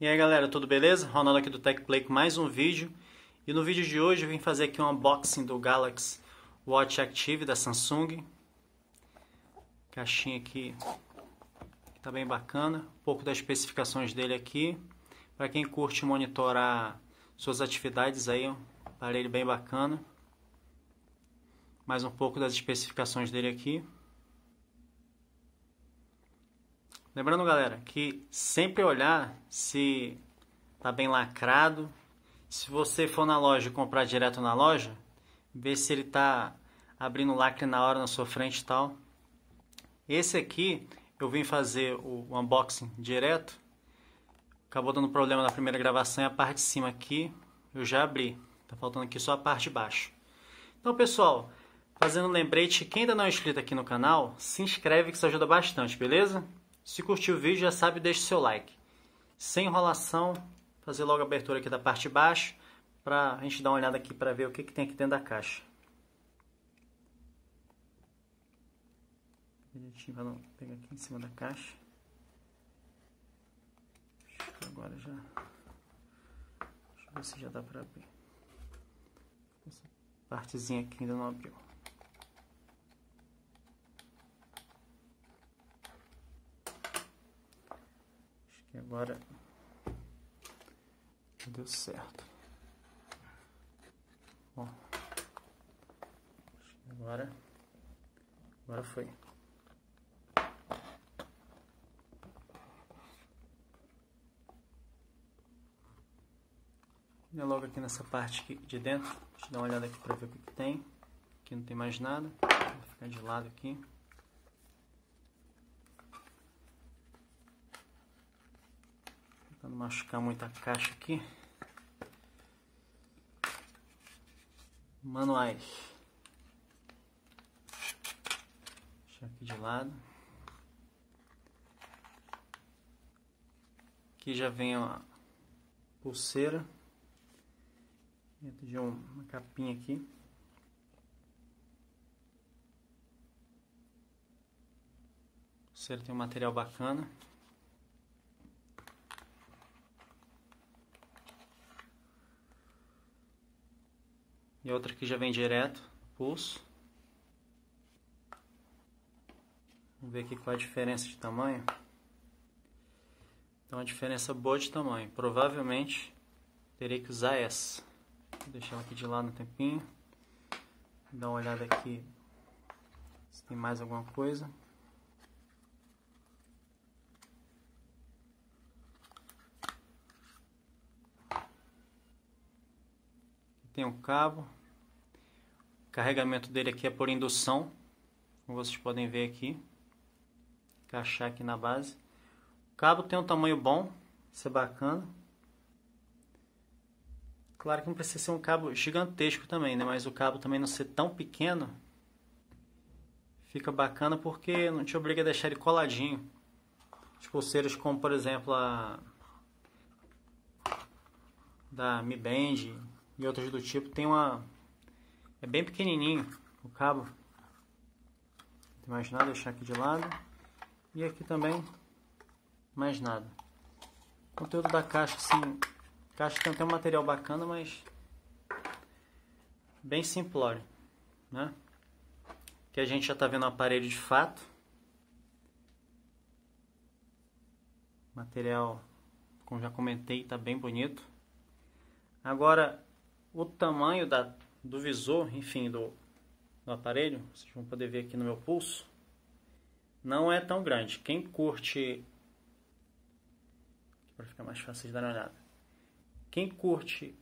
E aí galera, tudo beleza? Ronaldo aqui do Tech Play com mais um vídeo. E no vídeo de hoje eu vim fazer aqui um unboxing do Galaxy Watch Active da Samsung. Caixinha aqui que tá bem bacana. Um pouco das especificações dele aqui. Para quem curte monitorar suas atividades aí, um aparelho bem bacana. Mais um pouco das especificações dele aqui. Lembrando, galera, que sempre olhar se tá bem lacrado. Se você for na loja e comprar direto na loja, ver se ele tá abrindo lacre na hora na sua frente e tal. Esse aqui, eu vim fazer o unboxing direto. Acabou dando problema na primeira gravação e a parte de cima aqui eu já abri. Tá faltando aqui só a parte de baixo. Então, pessoal, fazendo um lembrete, quem ainda não é inscrito aqui no canal, se inscreve que isso ajuda bastante, beleza? Se curtiu o vídeo, já sabe, deixa o seu like. Sem enrolação, fazer logo a abertura aqui da parte de baixo, para a gente dar uma olhada aqui para ver o que tem aqui dentro da caixa. A gente vai pegar aqui em cima da caixa. Agora já... Deixa eu ver se já dá para abrir. Essa partezinha aqui ainda não abriu. E agora deu certo. Bom, agora foi. E logo aqui nessa parte aqui de dentro, deixa eu dar uma olhada aqui para ver o que tem. Aqui não tem mais nada, vou ficar de lado aqui. Não machucar muito a caixa aqui. Manuais. Deixa aqui de lado. Aqui já vem uma pulseira. Dentro de uma capinha aqui. A pulseira tem um material bacana. E outra aqui já vem direto, pulso. Vamos ver aqui qual é a diferença de tamanho. Então, uma diferença boa de tamanho. Provavelmente, terei que usar essa. Vou deixar ela aqui de lado um tempinho. Vou dar uma olhada aqui se tem mais alguma coisa. Tem um cabo, o carregamento dele aqui é por indução, como vocês podem ver aqui, encaixar aqui na base. O cabo tem um tamanho bom, isso é bacana. Claro que não precisa ser um cabo gigantesco também, né? Mas o cabo também não ser tão pequeno, fica bacana porque não te obriga a deixar ele coladinho. As pulseiras como, por exemplo, a da Mi Band, e outras do tipo, tem uma... É bem pequenininho o cabo. Não tem mais nada, deixar aqui de lado. E aqui também, mais nada. O conteúdo da caixa, assim... A caixa tem até um material bacana, mas... Bem simplório, né? Que a gente já tá vendo o aparelho de fato. Material, como já comentei, tá bem bonito. Agora... O tamanho do visor, enfim, do aparelho, vocês vão poder ver aqui no meu pulso, não é tão grande. Quem curte, para ficar mais fácil de dar uma olhada, quem curte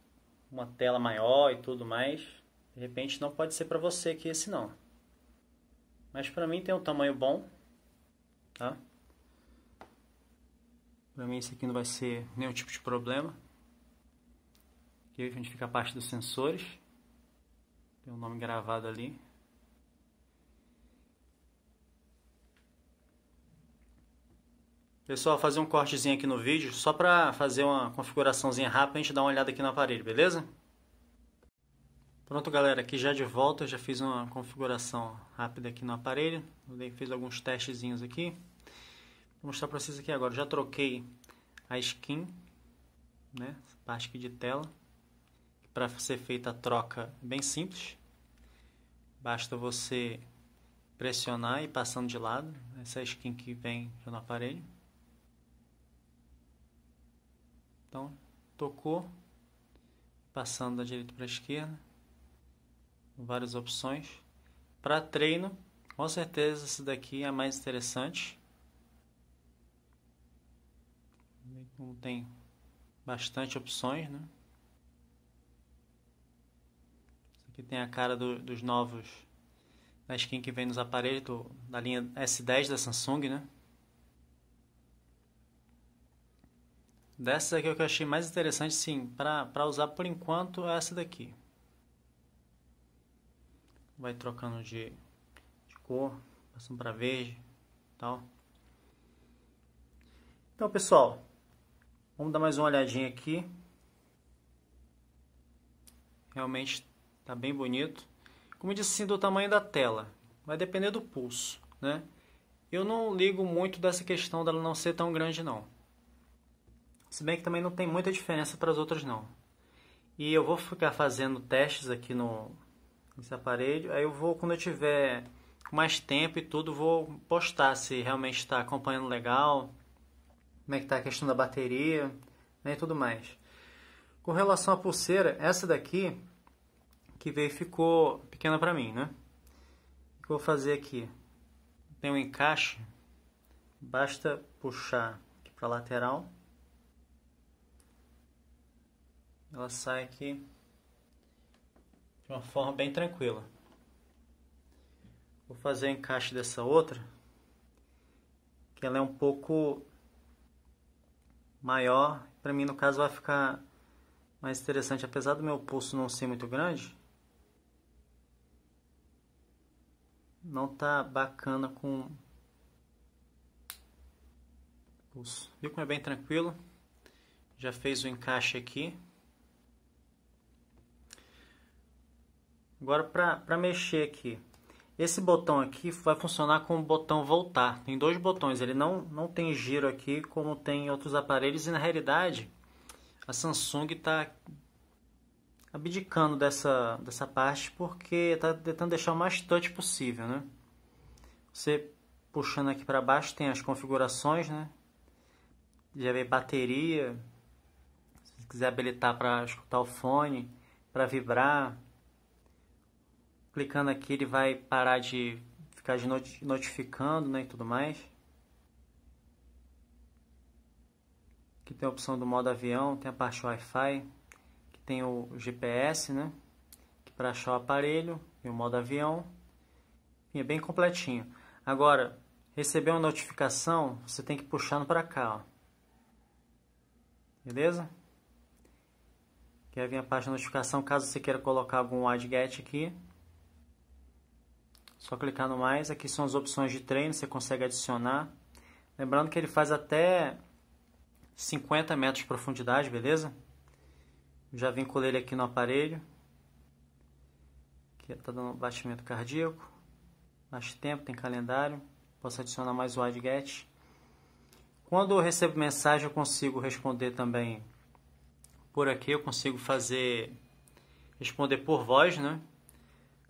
uma tela maior e tudo mais, de repente não pode ser para você aqui esse não. Mas para mim tem um tamanho bom, tá? Para mim isso aqui não vai ser nenhum tipo de problema. Aqui onde fica a parte dos sensores, tem um nome gravado ali. Pessoal, fazer um cortezinho aqui no vídeo, só para fazer uma configuraçãozinha rápida, a gente dá uma olhada aqui no aparelho, beleza? Pronto galera, aqui já de volta, já fiz uma configuração rápida aqui no aparelho, fiz alguns testezinhos aqui. Vou mostrar para vocês aqui agora, já troquei a skin né? Essa parte aqui de tela. Para ser feita a troca bem simples. Basta você pressionar e ir passando de lado. Essa é a skin que vem no aparelho. Então, tocou. Passando da direita para a esquerda. Várias opções. Para treino, com certeza esse daqui é mais interessante. Como tem bastante opções, né? Isso aqui tem a cara dos novos, da skin que vem nos aparelhos da linha S10 da Samsung, né? Dessa aqui, o que eu achei mais interessante, sim, para usar por enquanto é essa daqui. Vai trocando de cor, passando para verde e tal. Então, pessoal, vamos dar mais uma olhadinha aqui. Realmente tá bem bonito. Como eu disse, assim, do tamanho da tela. Vai depender do pulso, né? Eu não ligo muito dessa questão dela não ser tão grande, não. Se bem que também não tem muita diferença para as outras, não. E eu vou ficar fazendo testes aqui nesse aparelho. Aí eu vou, quando eu tiver mais tempo e tudo, vou postar se realmente está acompanhando legal. Como é que está a questão da bateria, né, e tudo mais. Com relação à pulseira, essa daqui que veio ficou pequena para mim, né? O que eu vou fazer aqui? Tem um encaixe, basta puxar aqui para a lateral. Ela sai aqui de uma forma bem tranquila. Vou fazer o encaixe dessa outra, que ela é um pouco maior, para mim no caso vai ficar mais interessante, apesar do meu pulso não ser muito grande, não tá bacana com o pulso. Viu como é bem tranquilo? Já fez o encaixe aqui. Agora para mexer aqui, esse botão aqui vai funcionar como o botão voltar. Tem dois botões, ele não tem giro aqui como tem em outros aparelhos. E na realidade, a Samsung está abdicando dessa parte porque está tentando deixar o mais touch possível, né? Você puxando aqui para baixo tem as configurações, né? Já vem bateria, se quiser habilitar para escutar o fone, para vibrar. Clicando aqui ele vai parar de ficar notificando, né, e tudo mais. Aqui tem a opção do modo avião, tem a parte Wi-Fi, que tem o GPS, né, para achar o aparelho, e o modo avião. E é bem completinho. Agora, receber uma notificação, você tem que ir puxando para cá, ó. Beleza? Aqui vai vir a parte da notificação, caso você queira colocar algum widget aqui. Só clicar no mais, aqui são as opções de treino, você consegue adicionar. Lembrando que ele faz até 50 metros de profundidade, beleza? Já vinculei ele aqui no aparelho. Aqui está dando batimento cardíaco. Mais tempo, tem calendário. Posso adicionar mais o widget. Quando eu recebo mensagem, eu consigo responder também por aqui. Eu consigo responder por voz, né?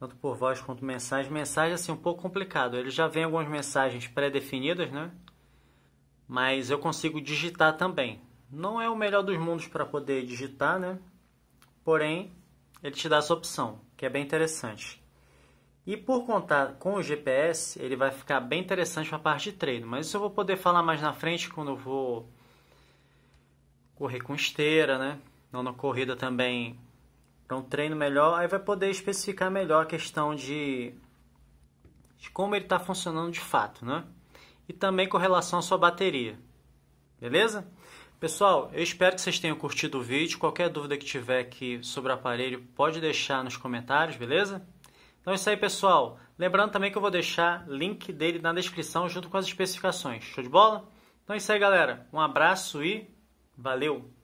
Tanto por voz quanto mensagem. Mensagem, assim, um pouco complicado. Ele já vem algumas mensagens pré-definidas, né? Mas eu consigo digitar também. Não é o melhor dos mundos para poder digitar, né? Porém, ele te dá essa opção, que é bem interessante. E por contar com o GPS, ele vai ficar bem interessante para a parte de treino. Mas isso eu vou poder falar mais na frente, quando eu vou correr com esteira, né? Não na corrida também. Para um treino melhor, aí vai poder especificar melhor a questão de como ele está funcionando de fato, né? E também com relação à sua bateria, beleza? Pessoal, eu espero que vocês tenham curtido o vídeo. Qualquer dúvida que tiver aqui sobre o aparelho, pode deixar nos comentários, beleza? Então é isso aí, pessoal. Lembrando também que eu vou deixar link dele na descrição junto com as especificações. Show de bola? Então é isso aí, galera. Um abraço e valeu!